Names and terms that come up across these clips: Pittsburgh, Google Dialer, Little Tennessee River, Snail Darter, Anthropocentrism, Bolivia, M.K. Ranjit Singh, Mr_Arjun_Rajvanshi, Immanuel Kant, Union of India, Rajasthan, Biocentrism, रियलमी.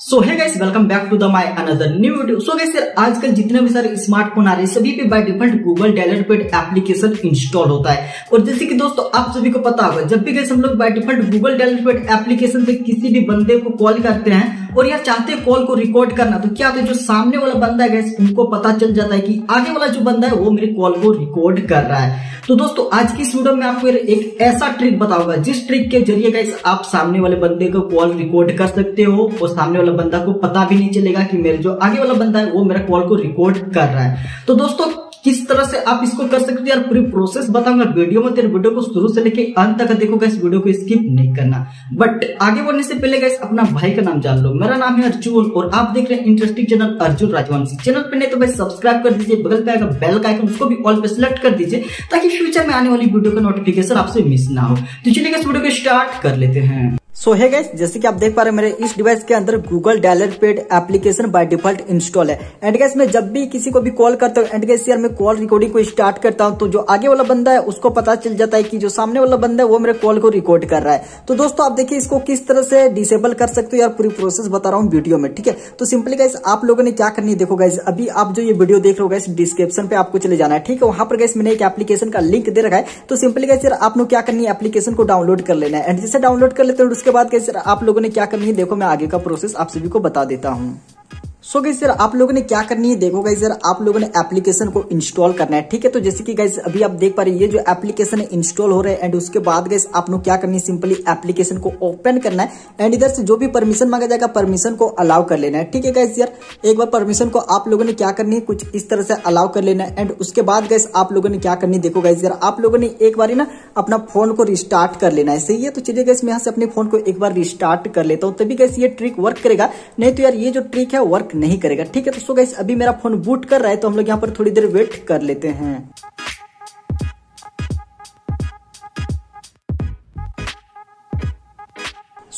So hi guys, welcome back to the my another new video. So guys sir, आजकल जितने भी सारे smartphone आ रहे हैं सभी पे बाय डिफॉल्ट गूगल डायलर पे एप्लीकेशन इंस्टॉल होता है। और जैसे कि दोस्तों आप सभी को पता होगा, जब भी गाइस हम लोग बाय डिफॉल्ट गूगल डायलर पे एप्लीकेशन पे किसी भी बंदे को कॉल करते हैं और यार चाहते हैं कॉल को रिकॉर्ड करना, तो क्या जो सामने वाला बंदा है गाइस उनको पता चल जाता है कि आगे वाला जो बंदा है वो मेरे कॉल को रिकॉर्ड कर रहा है। तो दोस्तों आज की इस वीडियो में आपको एक ऐसा ट्रिक बताऊंगा जिस ट्रिक के जरिए गाइस आप सामने वाले बंदे को कॉल रिकॉर्ड कर सकते हो और सामने वाला बंदा को पता भी नहीं चलेगा कि मेरे जो आगे वाला बंदा है वो मेरा कॉल को रिकॉर्ड कर रहा है। तो दोस्तों किस तरह से आप इसको कर सकते हो यार पूरी प्रोसेस बताऊंगा वीडियो में। तेरे वीडियो को शुरू से लेके अंत तक देखो गाइस, वीडियो को स्किप नहीं करना। बट आगे बढ़ने से पहले गाइस अपना भाई का नाम जान लो। मेरा नाम है अर्जुन और आप देख रहे हैं interesting channel Arjun Rajvanshi. Channel पे नहीं तो भाई सब्सक्राइब कर दीजिए, बगल पे आएगा बेल का आइकन उसको भी ऑल पे सिलेक्ट कर दीजिए ताकि फ्यूचर में आने वाली वीडियो का नोटिफिकेशन आपसे मिस ना हो। तो चलिए इस वीडियो को स्टार्ट कर लेते हैं। सो है गाइस, जैसे कि आप देख पा रहे हैं मेरे इस डिवाइस के अंदर Google dialer paid application by default install है। एंड गाइस मैं जब भी किसी को भी कॉल करता हूँ, एंड गाइस यार मैं कॉल रिकॉर्डिंग को स्टार्ट करता हूँ तो जो आगे वाला बंदा है उसको पता चल जाता है कि जो सामने वाला बंदा है वो मेरे कॉल को रिकॉर्ड कर रहा है। तो दोस्तों आप देखिए इसको किस तरह से डिसेबल कर सकते हो यार, पूरी प्रोसेस बता रहा हूँ वीडियो में, ठीक है। तो सिंपली गाइस आप लोगों ने क्या करनी है, देखो गाइस अभी आप जो ये वीडियो देख रहे हो गाइस डिस्क्रिप्शन पे आपको चले जाना है, ठीक है। वहां पर गाइस मैंने एक एप्लीकेशन का लिंक दे रखा है। तो सिंपली गाइस यार आप लोग क्या करनी है, एप्लीकेशन को डाउनलोड कर लेना है। एंड जैसे डाउनलोड कर लेते हो उसके बाद गाइस आप लोगों ने क्या करनी है, देखो मैं आगे का प्रोसेस आप सभी को बता देता हूं। सो गाइस सर आप लोगों ने क्या करनी है, देखो गाइस सर आप लोगों ने एप्लीकेशन को इंस्टॉल करना है, ठीक है। तो जैसे कि गाइस अभी आप देख पा रहे हैं ये जो एप्लीकेशन है इंस्टॉल हो रहा है। एंड उसके बाद गाइस आप लोग क्या करनी है, सिंपली एप्लीकेशन को ओपन करना है। एंड इधर से जो भी परमिशन मांगा जाएगा परमिशन को अलाउ कर लेना है, ठीक है गाइस यार। एक बार परमिशन को आप लोगों ने क्या करनी है, कुछ इस तरह से अलाउ कर लेना है। एंड उसके बाद गाइस आप लोगों ने क्या करनी है, देखो गाइस यार आप लोगों ने एक बार ना अपना फोन को रिस्टार्ट कर लेना है, सही है। तो चलिए गाइस मैं यहाँ से अपने फोन को एक बार रिस्टार्ट कर लेता हूँ, तभी गाइस ये ट्रिक वर्क करेगा, नहीं तो यार ये जो ट्रिक है वर्क नहीं करेगा, ठीक है। तो सो गाइस अभी मेरा फोन बूट कर रहा है तो हम लोग यहाँ पर थोड़ी देर वेट कर लेते हैं।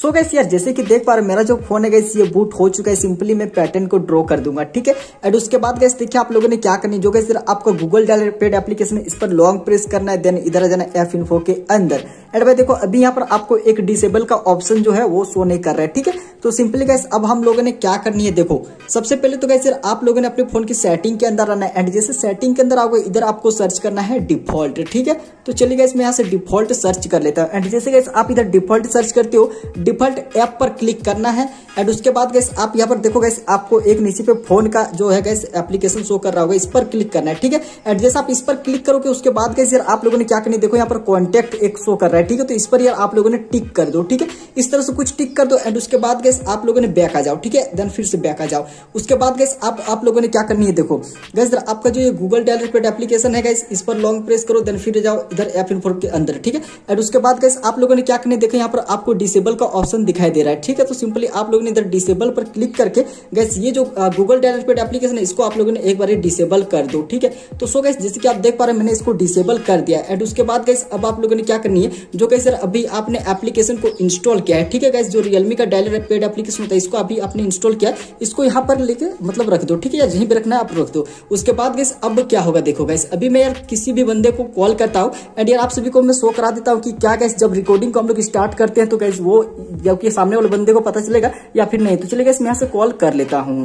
सो गाइस यार जैसे कि देख पा रहे मेरा जो फोन है गाइस ये बूट हो चुका है। सिंपली मैं पैटर्न को ड्रॉ कर दूंगा, ठीक है। एंड उसके बाद गाइस देखिए आप लोगों ने क्या करनी है, जो गाइस आपका गूगल डायलर पेड एप्लीकेशन इस पर लॉन्ग प्रेस करना है, देन इधर आ जाना F info के अंदर। एंड भाई देखो अभी यहाँ पर आपको एक डिसेबल का ऑप्शन जो है वो शो नहीं कर रहा है, ठीक है। तो सिंपली गाइस अब हम लोगों ने क्या करनी है, देखो सबसे पहले तो गाइस यार आप लोगों ने अपने फोन की सेटिंग के अंदर आना है। एंड जैसे सेटिंग के अंदर आओगे इधर आपको सर्च करना है डिफॉल्ट, ठीक है। तो चलिए गाइस मैं यहाँ से डिफॉल्ट सर्च कर लेता हूँ। एंड जैसे गाइस आप इधर डिफॉल्ट सर्च करते हो, डिफॉल्ट ऐप पर क्लिक करना है। एंड उसके बाद गाइस आप यहाँ पर देखो गाइस आपको एक नीचे पे फोन का जो है गाइस एप्लीकेशन शो कर रहा होगा, इस पर क्लिक करना है, ठीक है। एंड जैसे आप इस पर क्लिक करोगे उसके बाद गाइस यार आप लोगों ने क्या करनी है, देखो यहाँ पर कॉन्टैक्ट एक शो कर रहा है, ठीक है। तो इस पर यार आप लोगों ने टिक कर दो, ठीक है, इस तरह से कुछ टिक कर दो। एंड उसके बाद गाइस आप लोगों ने बैक आ जाओ, ठीक है, देन फिर से बैक आ जाओ। उसके बाद गाइस आप लोगों ने क्या करनी है, देखो गाइस आपका जो गूगल डायलर पेड एप्लीकेशन है गाइस इस पर लॉन्ग प्रेस करो, देन फिर जाओ इधर ऐप इन्फो के अंदर, ठीक है। एंड उसके बाद गाइस आप लोगों ने क्या करनी है, देखो यहाँ पर आपको डिसेबल का ऑप्शन दिखाई दे रहा है, ठीक है। तो सिंपली आप लोगों ने इधर डिसेबल पर क्लिक करके गाइस ये जो गूगल डायलर पेड एप्लीकेशन है इसको आप लोगों ने एक बार डिसेबल कर दो, ठीक है। तो सो गाइस जैसे कि आप देख पा रहे हैं मैंने इसको डिसेबल कर दिया। एंड उसके बाद गाइस अब आप लोगों ने क्या करनी है, जो गाइस सर अभी आपने एप्लीकेशन को इंस्टॉल किया है, ठीक है गाइस, जो रियलमी का डायलर पेड एप्लीकेशन होता है इसको अभी आपने इंस्टॉल किया, इसको यहाँ पर लेके मतलब रख दो, ठीक है, जहीं भी रखना है आप रख दो। उसके बाद गाइस अब क्या होगा, देखो गाइस अभी मैं यार किसी भी बंदे को कॉल करता हूँ एंड यार आप सभी को मैं शो करा देता हूँ कि क्या गाइस जब रिकॉर्डिंग को हम लोग स्टार्ट करते हैं तो गाइस वो जबकि सामने वाले बंदे को पता चलेगा या फिर नहीं। तो चलिए गाइस मैं यहाँ से कॉल कर लेता हूँ।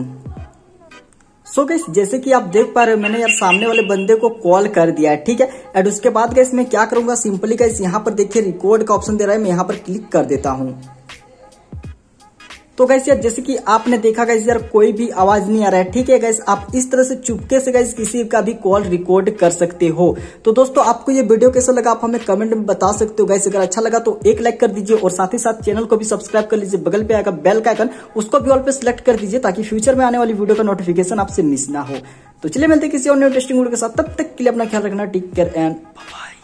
सो गाइस जैसे कि आप देख पा रहे हो मैंने यार सामने वाले बंदे को कॉल कर दिया है, ठीक है। एंड उसके बाद गाइस मैं क्या करूंगा, सिंपली गाइस यहाँ पर देखिए रिकॉर्ड का ऑप्शन दे रहा है, मैं यहाँ पर क्लिक कर देता हूँ। तो गाइस यार जैसे कि आपने देखा गाइस यार कोई भी आवाज नहीं आ रहा है, ठीक है गाइस। आप इस तरह से चुपके से गाइस किसी का भी कॉल रिकॉर्ड कर सकते हो। तो दोस्तों आपको ये वीडियो कैसा लगा आप हमें कमेंट में बता सकते हो गाइस। अगर अच्छा लगा तो एक लाइक कर दीजिए और साथ ही साथ चैनल को भी सब्सक्राइब कर लीजिए, बगल पे आएगा बेल का आइकन उसको भी ऑल पे सिलेक्ट कर दीजिए ताकि फ्यूचर में आने वाली वीडियो का नोटिफिकेशन आपसे मिस ना हो। तो चलिए मिलते हैं किसी और नए इंटरेस्टिंग वीडियो के साथ, तब तक के लिए अपना ख्याल रखना, टेक केयर एंड बाय।